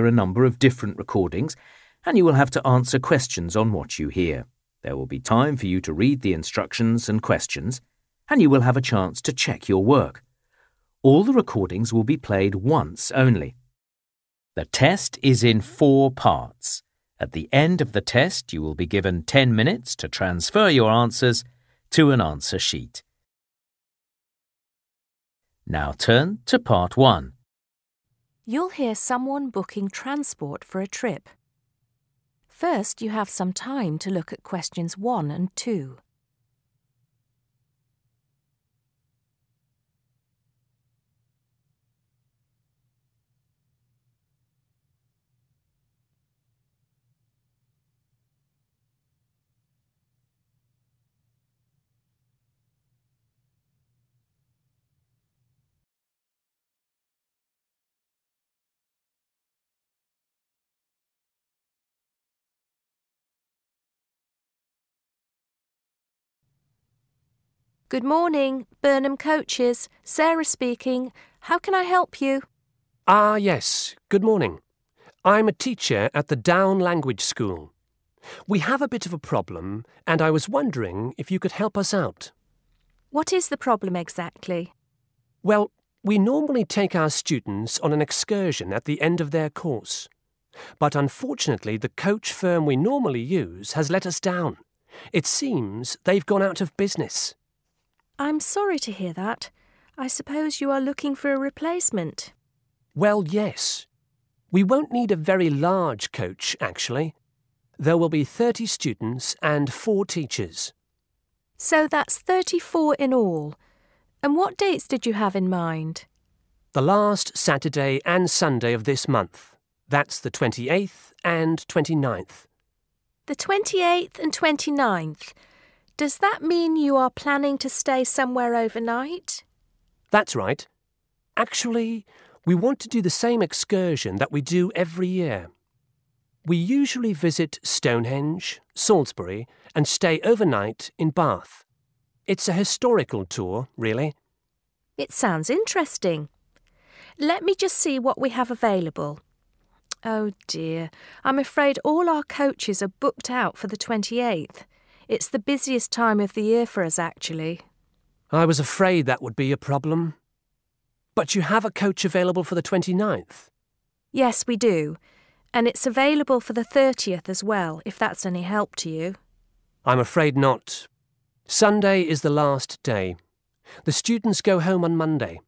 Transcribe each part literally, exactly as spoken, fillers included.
There are a number of different recordings, and you will have to answer questions on what you hear. There will be time for you to read the instructions and questions, and you will have a chance to check your work. All the recordings will be played once only. The test is in four parts. At the end of the test, you will be given ten minutes to transfer your answers to an answer sheet. Now turn to part one. You'll hear someone booking transport for a trip. First, you have some time to look at questions one and two. Good morning, Burnham Coaches. Sarah speaking. How can I help you? Ah, yes. Good morning. I'm a teacher at the Down Language School. We have a bit of a problem, and I was wondering if you could help us out. What is the problem exactly? Well, we normally take our students on an excursion at the end of their course. But unfortunately, the coach firm we normally use has let us down. It seems they've gone out of business. I'm sorry to hear that. I suppose you are looking for a replacement. Well, yes. We won't need a very large coach, actually. There will be thirty students and four teachers. So that's thirty-four in all. And what dates did you have in mind? The last Saturday and Sunday of this month. That's the twenty-eighth and twenty-ninth. The twenty-eighth and twenty-ninth. Does that mean you are planning to stay somewhere overnight? That's right. Actually, we want to do the same excursion that we do every year. We usually visit Stonehenge, Salisbury, and stay overnight in Bath. It's a historical tour, really. It sounds interesting. Let me just see what we have available. Oh dear, I'm afraid all our coaches are booked out for the twenty-eighth. It's the busiest time of the year for us, actually. I was afraid that would be a problem. But you have a coach available for the twenty-ninth? Yes, we do. And it's available for the thirtieth as well, if that's any help to you. I'm afraid not. Sunday is the last day. The students go home on Monday.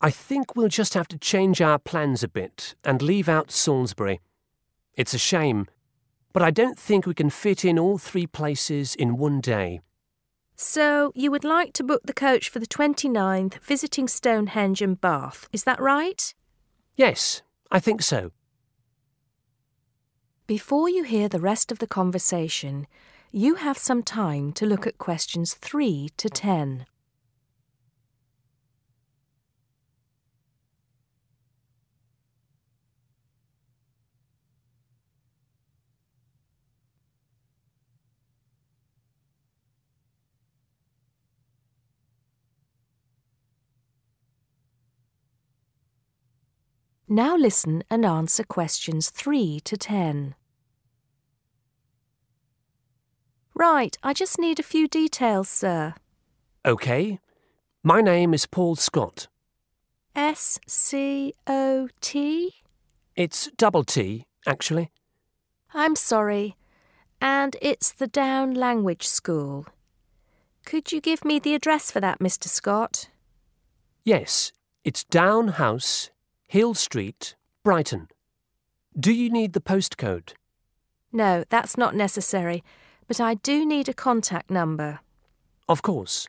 I think we'll just have to change our plans a bit and leave out Salisbury. It's a shame, but I don't think we can fit in all three places in one day. So you would like to book the coach for the twenty-ninth, visiting Stonehenge and Bath, is that right? Yes, I think so. Before you hear the rest of the conversation, you have some time to look at questions three to ten. Now listen and answer questions three to ten. Right, I just need a few details, sir. OK. My name is Paul Scott. S C O T? It's double T, actually. I'm sorry. And it's the Down Language School. Could you give me the address for that, Mister Scott? Yes, it's Down House, Hill Street, Brighton. Do you need the postcode? No, that's not necessary, but I do need a contact number. Of course.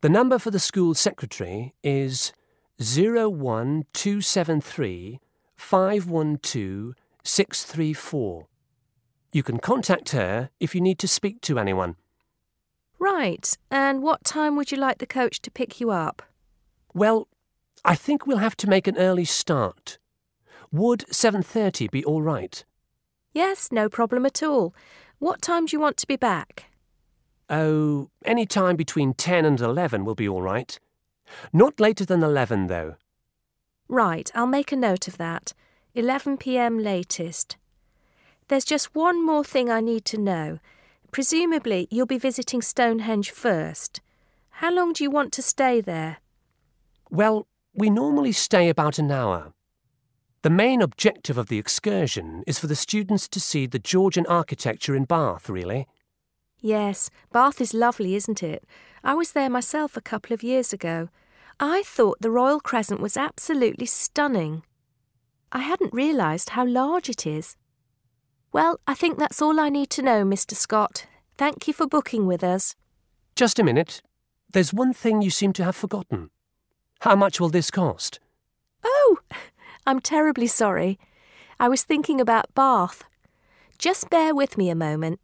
The number for the school secretary is zero one two seven three, five one two, six three four. You can contact her if you need to speak to anyone. Right, and what time would you like the coach to pick you up? Well, I think we'll have to make an early start. Would seven thirty be all right? Yes, no problem at all. What time do you want to be back? Oh, any time between ten and eleven will be all right. Not later than eleven, though. Right, I'll make a note of that. eleven p m latest. There's just one more thing I need to know. Presumably you'll be visiting Stonehenge first. How long do you want to stay there? Well, we normally stay about an hour. The main objective of the excursion is for the students to see the Georgian architecture in Bath, really. Yes, Bath is lovely, isn't it? I was there myself a couple of years ago. I thought the Royal Crescent was absolutely stunning. I hadn't realised how large it is. Well, I think that's all I need to know, Mister Scott. Thank you for booking with us. Just a minute. There's one thing you seem to have forgotten. How much will this cost? Oh, I'm terribly sorry. I was thinking about Bath. Just bear with me a moment.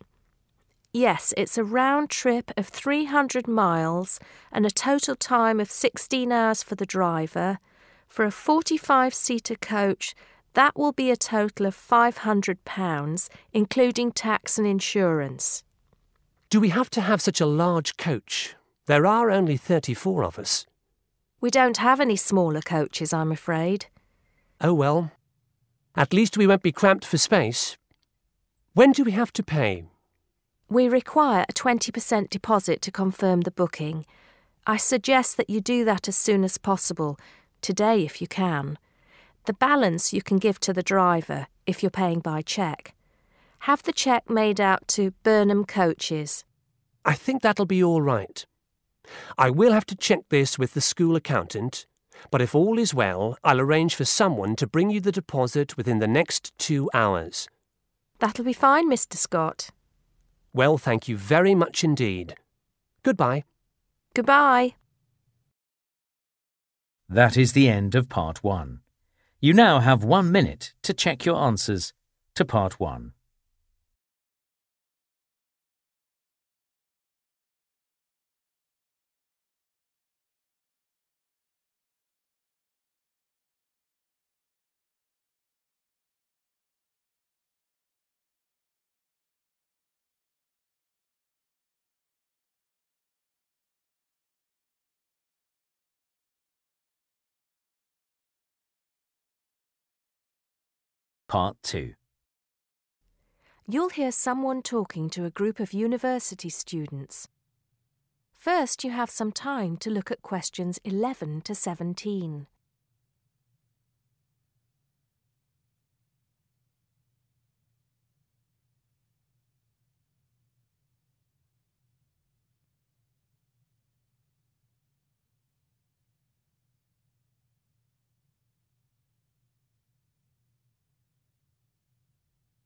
Yes, it's a round trip of three hundred miles and a total time of sixteen hours for the driver. For a forty-five-seater coach, that will be a total of five hundred pounds, including tax and insurance. Do we have to have such a large coach? There are only thirty-four of us. We don't have any smaller coaches, I'm afraid. Oh well. At least we won't be cramped for space. When do we have to pay? We require a twenty percent deposit to confirm the booking. I suggest that you do that as soon as possible, today if you can. The balance you can give to the driver if you're paying by cheque. Have the cheque made out to Burnham Coaches. I think that'll be all right. I will have to check this with the school accountant, but if all is well, I'll arrange for someone to bring you the deposit within the next two hours. That'll be fine, Mister Scott. Well, thank you very much indeed. Goodbye. Goodbye. That is the end of part one. You now have one minute to check your answers to part one. Part two. You'll hear someone talking to a group of university students. First, you have some time to look at questions eleven to seventeen.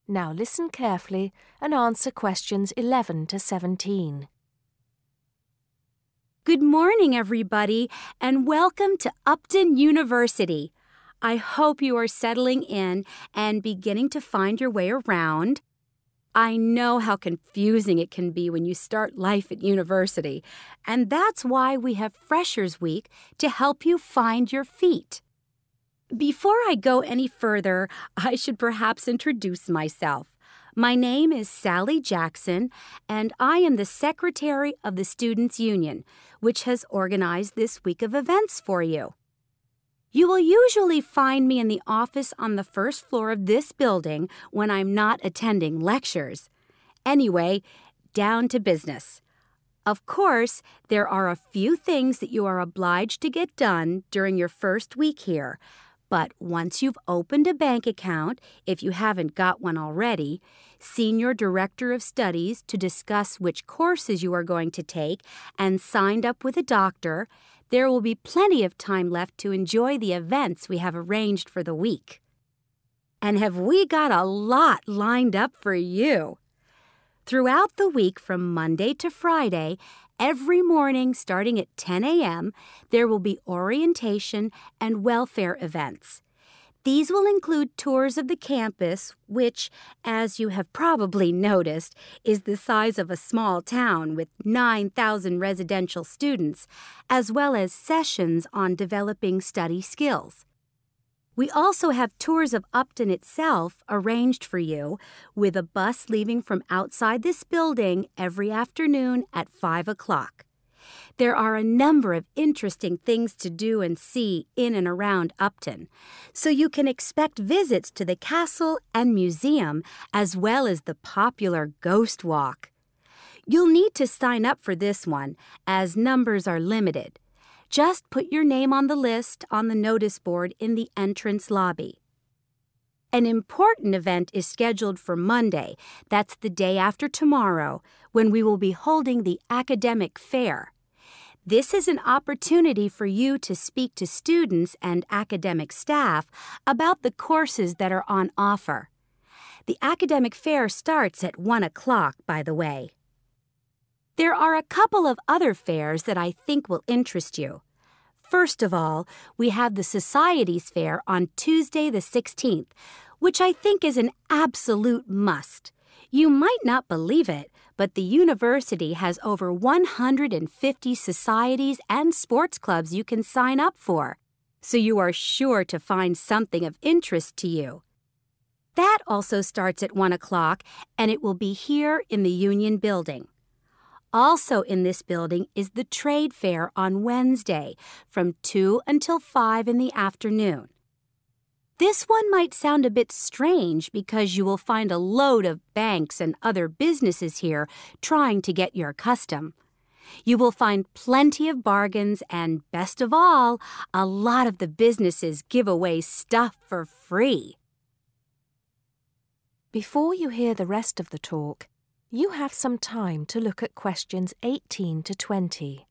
Now listen carefully and answer questions eleven to seventeen. Good morning, everybody, and welcome to Upton University. I hope you are settling in and beginning to find your way around. I know how confusing it can be when you start life at university, and that's why we have Freshers Week to help you find your feet. Before I go any further, I should perhaps introduce myself. My name is Sally Jackson, and I am the secretary of the Students' Union, which has organized this week of events for you. You will usually find me in the office on the first floor of this building when I'm not attending lectures. Anyway, down to business. Of course, there are a few things that you are obliged to get done during your first week here. But once you've opened a bank account, if you haven't got one already, seen your director of studies to discuss which courses you are going to take, and signed up with a doctor, there will be plenty of time left to enjoy the events we have arranged for the week. And have we got a lot lined up for you? Throughout the week from Monday to Friday, every morning, starting at ten a m, there will be orientation and welfare events. These will include tours of the campus, which, as you have probably noticed, is the size of a small town with nine thousand residential students, as well as sessions on developing study skills. We also have tours of Upton itself arranged for you, with a bus leaving from outside this building every afternoon at five o'clock. There are a number of interesting things to do and see in and around Upton, so you can expect visits to the castle and museum as well as the popular Ghost Walk. You'll need to sign up for this one, as numbers are limited. Just put your name on the list on the notice board in the entrance lobby. An important event is scheduled for Monday, that's the day after tomorrow, when we will be holding the academic fair. This is an opportunity for you to speak to students and academic staff about the courses that are on offer. The academic fair starts at one o'clock, by the way. There are a couple of other fairs that I think will interest you. First of all, we have the Societies Fair on Tuesday the sixteenth, which I think is an absolute must. You might not believe it, but the university has over one hundred fifty societies and sports clubs you can sign up for, so you are sure to find something of interest to you. That also starts at one o'clock, and it will be here in the Union Building. Also in this building is the trade fair on Wednesday from two until five in the afternoon. This one might sound a bit strange because you will find a load of banks and other businesses here trying to get your custom. You will find plenty of bargains and, best of all, a lot of the businesses give away stuff for free. Before you hear the rest of the talk, you have some time to look at questions eighteen to twenty.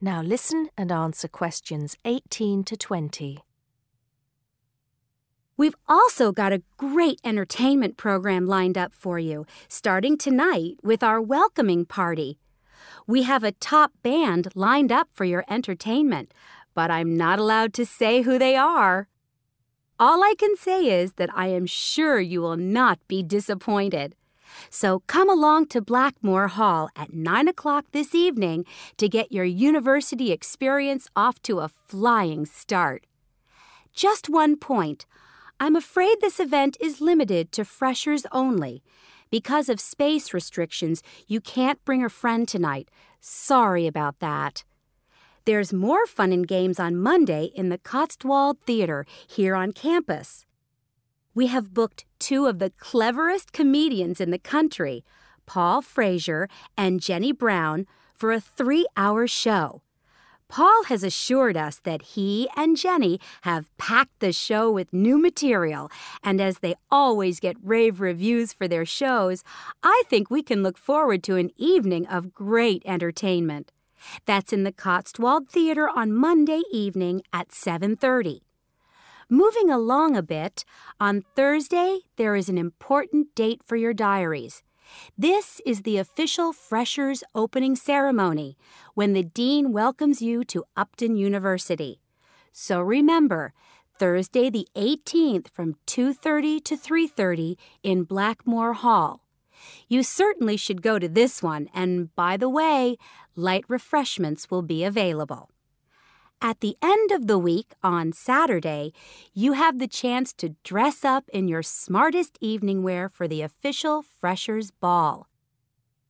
Now listen and answer questions eighteen to twenty. We've also got a great entertainment program lined up for you, starting tonight with our welcoming party. We have a top band lined up for your entertainment, but I'm not allowed to say who they are. All I can say is that I am sure you will not be disappointed. So come along to Blackmore Hall at nine o'clock this evening to get your university experience off to a flying start. Just one point. I'm afraid this event is limited to freshers only. Because of space restrictions, you can't bring a friend tonight. Sorry about that. There's more fun and games on Monday in the Cotswold Theatre here on campus. We have booked two of the cleverest comedians in the country, Paul Fraser and Jenny Brown, for a three-hour show. Paul has assured us that he and Jenny have packed the show with new material, and as they always get rave reviews for their shows, I think we can look forward to an evening of great entertainment. That's in the Cotswold Theatre on Monday evening at seven thirty. Moving along a bit, on Thursday there is an important date for your diaries. This is the official Freshers Opening Ceremony, when the Dean welcomes you to Upton University. So remember, Thursday the eighteenth from two thirty to three thirty in Blackmore Hall. You certainly should go to this one, and by the way, light refreshments will be available. At the end of the week, on Saturday, you have the chance to dress up in your smartest evening wear for the official Freshers' Ball.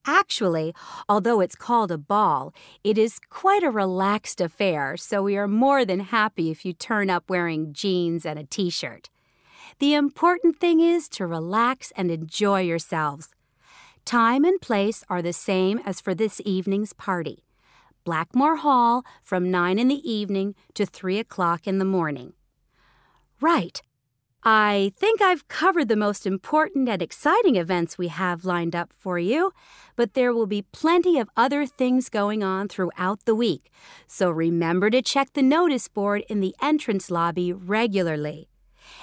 Actually, although it's called a ball, it is quite a relaxed affair, so we are more than happy if you turn up wearing jeans and a t-shirt. The important thing is to relax and enjoy yourselves. Time and place are the same as for this evening's party. Blackmore Hall from nine in the evening to three o'clock in the morning. Right. I think I've covered the most important and exciting events we have lined up for you, but there will be plenty of other things going on throughout the week, so remember to check the notice board in the entrance lobby regularly.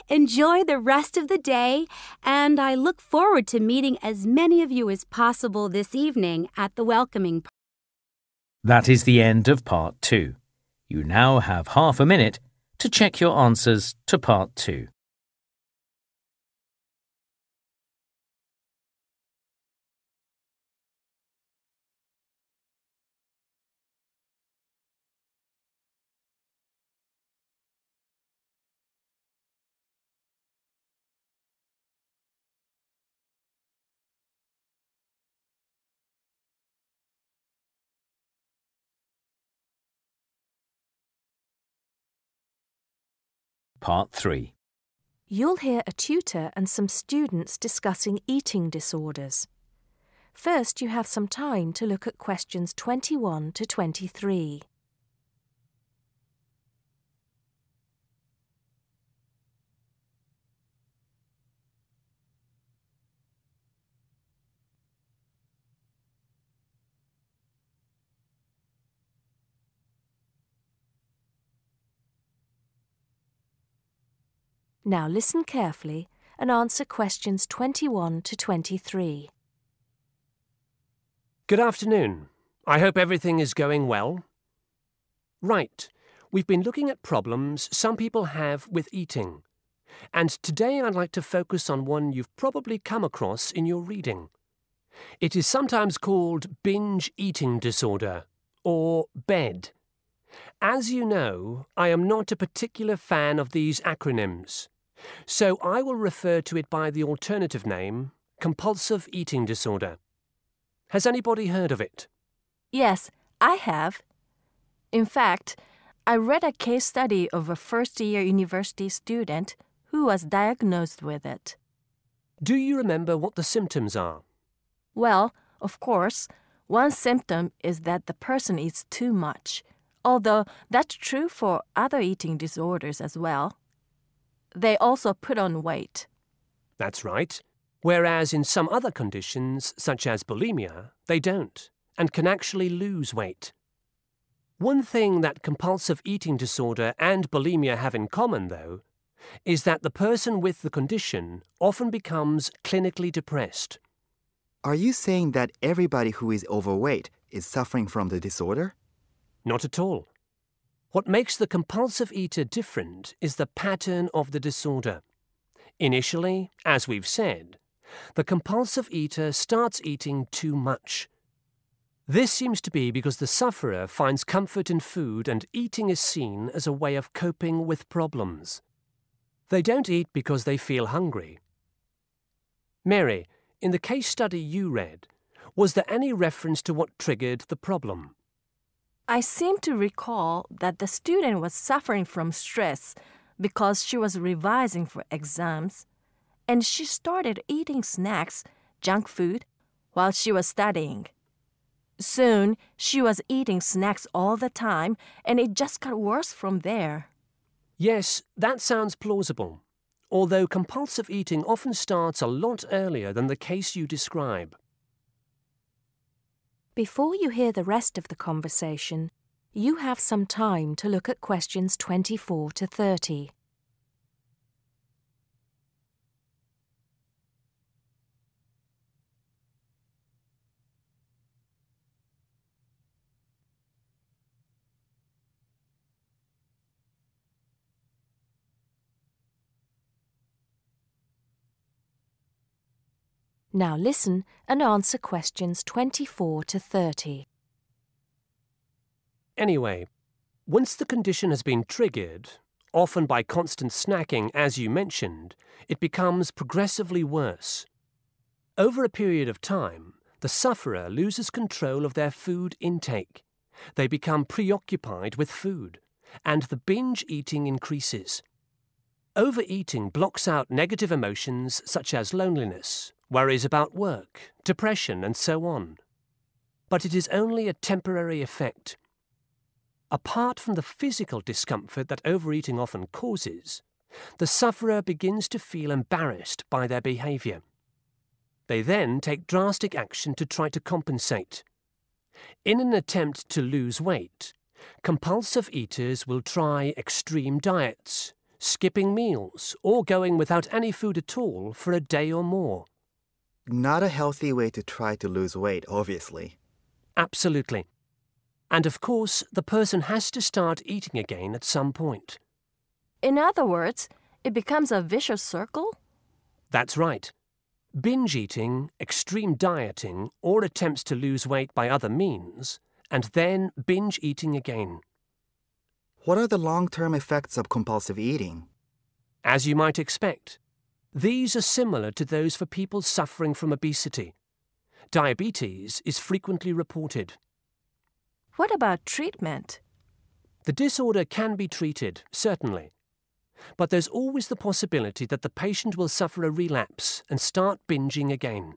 Enjoy the rest of the day, and I look forward to meeting as many of you as possible this evening at the welcoming party. That is the end of part two. You now have half a minute to check your answers to part two. Part three. You'll hear a tutor and some students discussing eating disorders. First, you have some time to look at questions twenty-one to twenty-three. Now listen carefully and answer questions twenty-one to twenty-three. Good afternoon. I hope everything is going well. Right. We've been looking at problems some people have with eating. And today I'd like to focus on one you've probably come across in your reading. It is sometimes called binge eating disorder, or B E D. As you know, I am not a particular fan of these acronyms. So I will refer to it by the alternative name, compulsive eating disorder. Has anybody heard of it? Yes, I have. In fact, I read a case study of a first-year university student who was diagnosed with it. Do you remember what the symptoms are? Well, of course, one symptom is that the person eats too much, although that's true for other eating disorders as well. They also put on weight. That's right. Whereas in some other conditions, such as bulimia, they don't, and can actually lose weight. One thing that compulsive eating disorder and bulimia have in common, though, is that the person with the condition often becomes clinically depressed. Are you saying that everybody who is overweight is suffering from the disorder? Not at all. What makes the compulsive eater different is the pattern of the disorder. Initially, as we've said, the compulsive eater starts eating too much. This seems to be because the sufferer finds comfort in food and eating is seen as a way of coping with problems. They don't eat because they feel hungry. Mary, in the case study you read, was there any reference to what triggered the problem? I seem to recall that the student was suffering from stress because she was revising for exams, and she started eating snacks, junk food, while she was studying. Soon, she was eating snacks all the time, and it just got worse from there. Yes, that sounds plausible, although compulsive eating often starts a lot earlier than the case you describe. Before you hear the rest of the conversation, you have some time to look at questions twenty-four to thirty. Now listen and answer questions twenty-four to thirty. Anyway, once the condition has been triggered, often by constant snacking as you mentioned, it becomes progressively worse. Over a period of time, the sufferer loses control of their food intake. They become preoccupied with food, and the binge eating increases. Overeating blocks out negative emotions such as loneliness, worries about work, depression, and so on. But it is only a temporary effect. Apart from the physical discomfort that overeating often causes, the sufferer begins to feel embarrassed by their behaviour. They then take drastic action to try to compensate. In an attempt to lose weight, compulsive eaters will try extreme diets, skipping meals, or going without any food at all for a day or more. Not a healthy way to try to lose weight, obviously. Absolutely. And of course, the person has to start eating again at some point. In other words, it becomes a vicious circle? That's right. Binge eating, extreme dieting, or attempts to lose weight by other means, and then binge eating again. What are the long-term effects of compulsive eating? As you might expect, these are similar to those for people suffering from obesity. Diabetes is frequently reported. What about treatment? The disorder can be treated, certainly. but there's always the possibility that the patient will suffer a relapse and start binging again.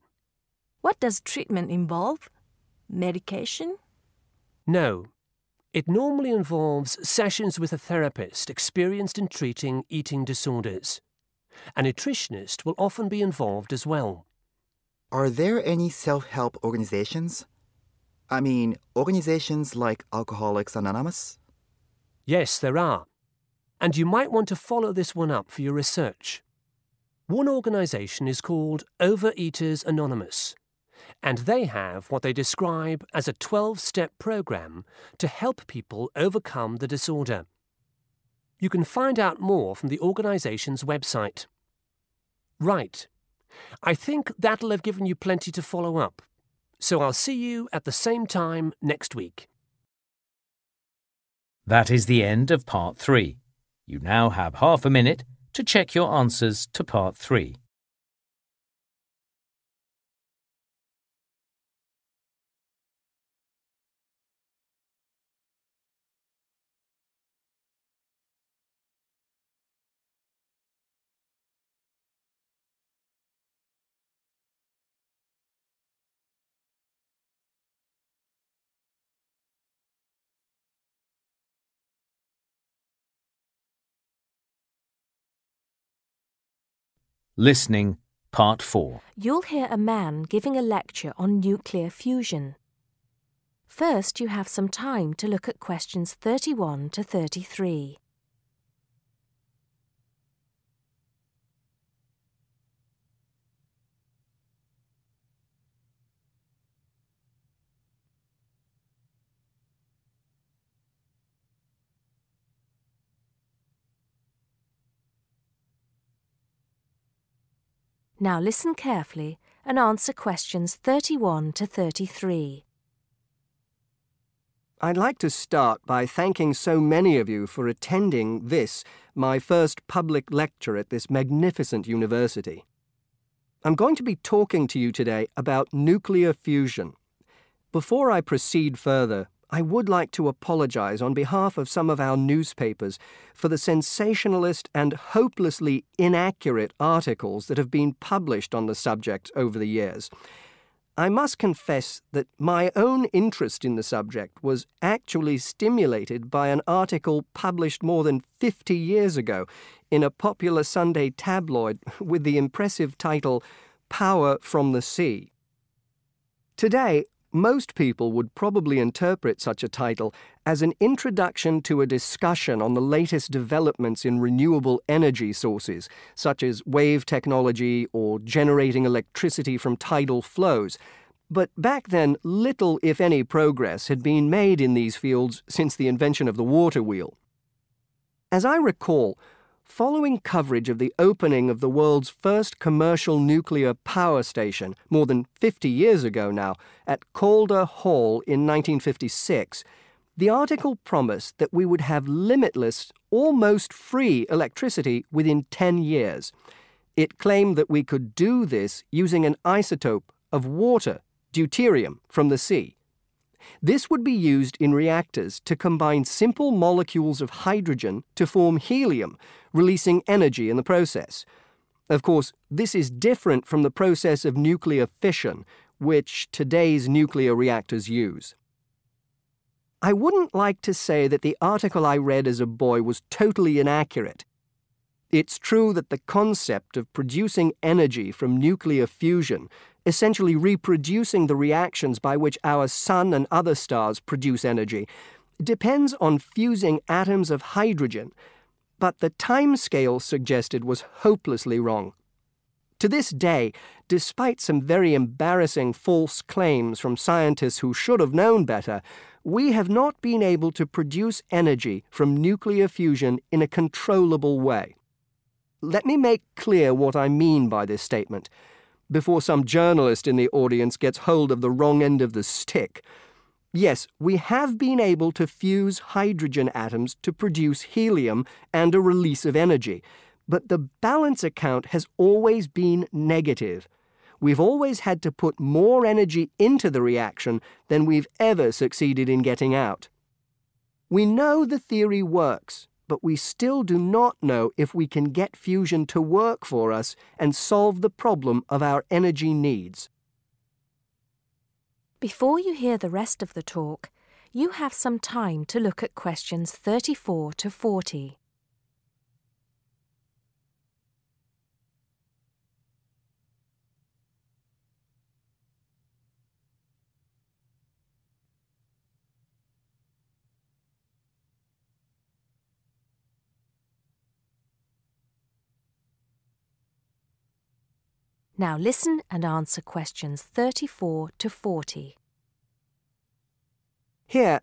What does treatment involve? Medication? No. It normally involves sessions with a therapist experienced in treating eating disorders. A nutritionist will often be involved as well. Are there any self-help organisations? I mean, organisations like Alcoholics Anonymous? Yes, there are. And you might want to follow this one up for your research. One organisation is called Overeaters Anonymous, and they have what they describe as a twelve-step programme to help people overcome the disorder. You can find out more from the organisation's website. Right. I think that'll have given you plenty to follow up. So I'll see you at the same time next week. That is the end of part three. You now have half a minute to check your answers to part three. Listening, Part four. You'll hear a man giving a lecture on nuclear fusion. First, you have some time to look at questions thirty-one to thirty-three. Now listen carefully and answer questions thirty-one to thirty-three. I'd like to start by thanking so many of you for attending this, my first public lecture at this magnificent university. I'm going to be talking to you today about nuclear fusion. Before I proceed further, I would like to apologise on behalf of some of our newspapers for the sensationalist and hopelessly inaccurate articles that have been published on the subject over the years. I must confess that my own interest in the subject was actually stimulated by an article published more than fifty years ago in a popular Sunday tabloid with the impressive title, Power from the Sea. Today, most people would probably interpret such a title as an introduction to a discussion on the latest developments in renewable energy sources, such as wave technology or generating electricity from tidal flows. But back then, little, if any, progress had been made in these fields since the invention of the water wheel. As I recall, following coverage of the opening of the world's first commercial nuclear power station more than fifty years ago now at Calder Hall in nineteen fifty-six, the article promised that we would have limitless, almost free electricity within ten years. It claimed that we could do this using an isotope of water, deuterium, from the sea. This would be used in reactors to combine simple molecules of hydrogen to form helium, releasing energy in the process. Of course, this is different from the process of nuclear fission, which today's nuclear reactors use. I wouldn't like to say that the article I read as a boy was totally inaccurate. It's true that the concept of producing energy from nuclear fusion, essentially reproducing the reactions by which our sun and other stars produce energy, depends on fusing atoms of hydrogen, but the timescale suggested was hopelessly wrong. To this day, despite some very embarrassing false claims from scientists who should have known better, we have not been able to produce energy from nuclear fusion in a controllable way. Let me make clear what I mean by this statement, before some journalist in the audience gets hold of the wrong end of the stick. Yes, we have been able to fuse hydrogen atoms to produce helium and a release of energy, but the balance account has always been negative. We've always had to put more energy into the reaction than we've ever succeeded in getting out. We know the theory works, but we still do not know if we can get fusion to work for us and solve the problem of our energy needs. Before you hear the rest of the talk, you have some time to look at questions thirty-four to forty. Now listen and answer questions thirty-four to forty. Here,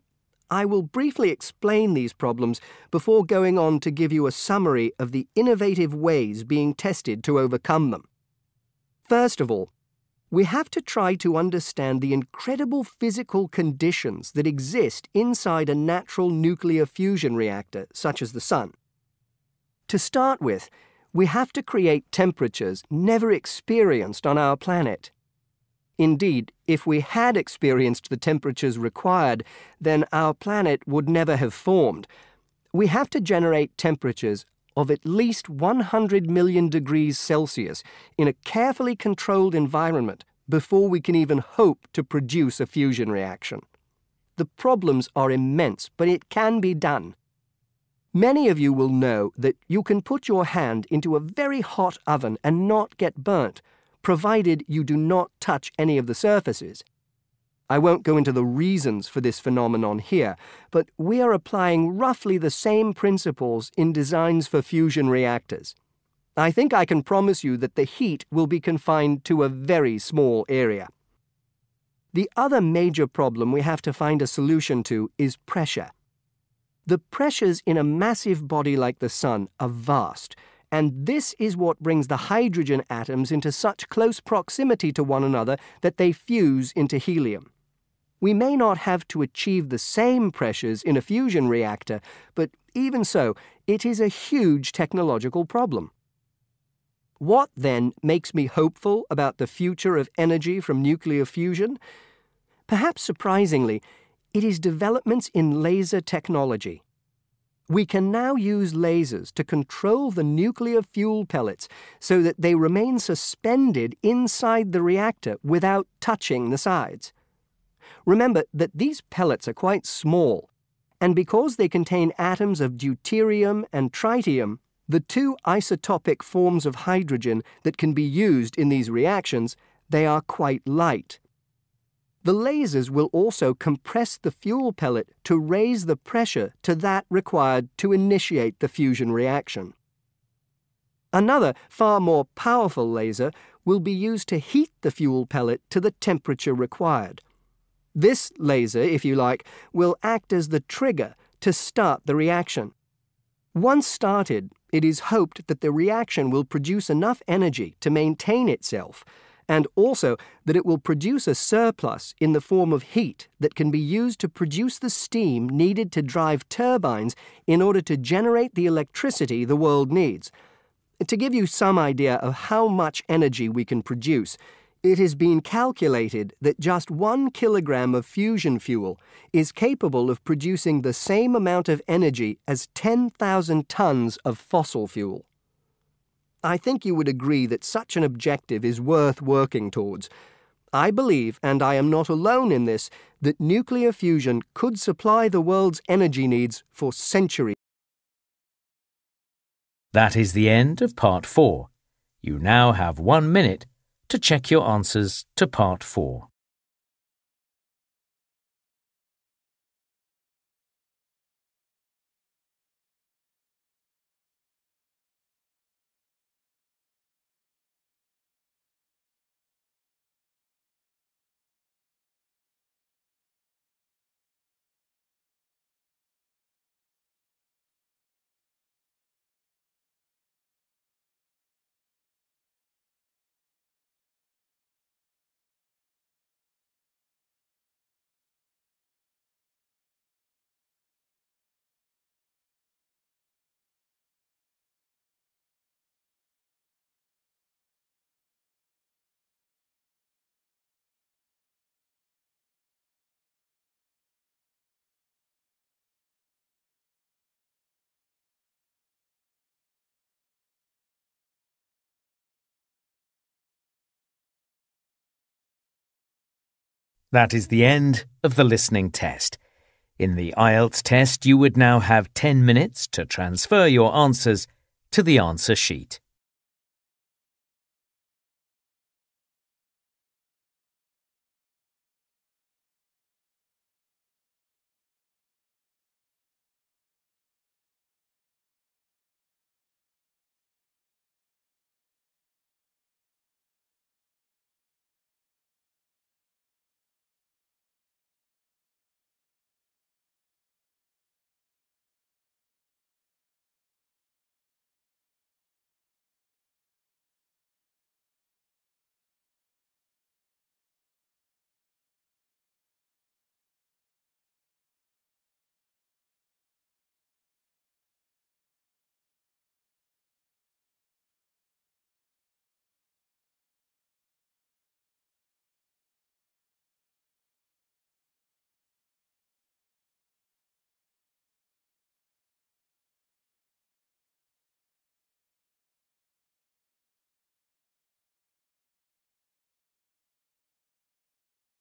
I will briefly explain these problems before going on to give you a summary of the innovative ways being tested to overcome them. First of all, we have to try to understand the incredible physical conditions that exist inside a natural nuclear fusion reactor, such as the sun. To start with, we have to create temperatures never experienced on our planet. Indeed, if we had experienced the temperatures required, then our planet would never have formed. We have to generate temperatures of at least one hundred million degrees Celsius in a carefully controlled environment before we can even hope to produce a fusion reaction. The problems are immense, but it can be done. Many of you will know that you can put your hand into a very hot oven and not get burnt, provided you do not touch any of the surfaces. I won't go into the reasons for this phenomenon here, but we are applying roughly the same principles in designs for fusion reactors. I think I can promise you that the heat will be confined to a very small area. The other major problem we have to find a solution to is pressure. The pressures in a massive body like the sun are vast, and this is what brings the hydrogen atoms into such close proximity to one another that they fuse into helium. We may not have to achieve the same pressures in a fusion reactor, but even so, it is a huge technological problem. What, then, makes me hopeful about the future of energy from nuclear fusion? Perhaps surprisingly, it is developments in laser technology. We can now use lasers to control the nuclear fuel pellets so that they remain suspended inside the reactor without touching the sides. Remember that these pellets are quite small, and because they contain atoms of deuterium and tritium, the two isotopic forms of hydrogen that can be used in these reactions, they are quite light. The lasers will also compress the fuel pellet to raise the pressure to that required to initiate the fusion reaction. Another, far more powerful laser will be used to heat the fuel pellet to the temperature required. This laser, if you like, will act as the trigger to start the reaction. Once started, it is hoped that the reaction will produce enough energy to maintain itself, and also that it will produce a surplus in the form of heat that can be used to produce the steam needed to drive turbines in order to generate the electricity the world needs. To give you some idea of how much energy we can produce, it has been calculated that just one kilogram of fusion fuel is capable of producing the same amount of energy as ten thousand tons of fossil fuel. I think you would agree that such an objective is worth working towards. I believe, and I am not alone in this, that nuclear fusion could supply the world's energy needs for centuries. That is the end of part four. You now have one minute to check your answers to part four. That is the end of the listening test. In the I E L T S test, you would now have ten minutes to transfer your answers to the answer sheet.